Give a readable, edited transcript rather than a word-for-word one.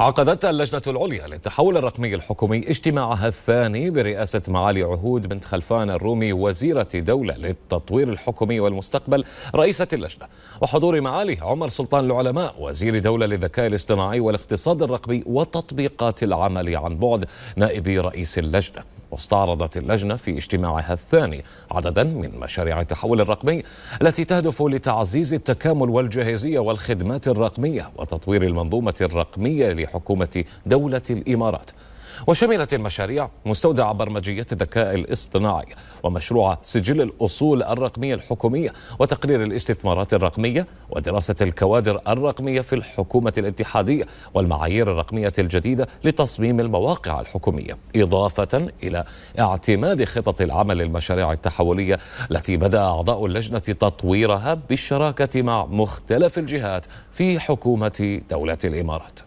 عقدت اللجنة العليا للتحول الرقمي الحكومي اجتماعها الثاني برئاسة معالي عهود بنت خلفان الرومي وزيرة دولة للتطوير الحكومي والمستقبل رئيسة اللجنة، وحضور معالي عمر سلطان العلماء وزير دولة للذكاء الاصطناعي والاقتصاد الرقمي وتطبيقات العمل عن بعد نائب رئيس اللجنة. واستعرضت اللجنة في اجتماعها الثاني عددا من مشاريع التحول الرقمي التي تهدف لتعزيز التكامل والجاهزية والخدمات الرقمية وتطوير المنظومة الرقمية لحكومة دولة الإمارات. وشملت المشاريع مستودع برمجيات الذكاء الاصطناعي ومشروع سجل الأصول الرقمية الحكومية وتقرير الاستثمارات الرقمية ودراسة الكوادر الرقمية في الحكومة الاتحادية والمعايير الرقمية الجديدة لتصميم المواقع الحكومية، إضافة إلى اعتماد خطط العمل للمشاريع التحولية التي بدأ أعضاء اللجنة تطويرها بالشراكة مع مختلف الجهات في حكومة دولة الإمارات.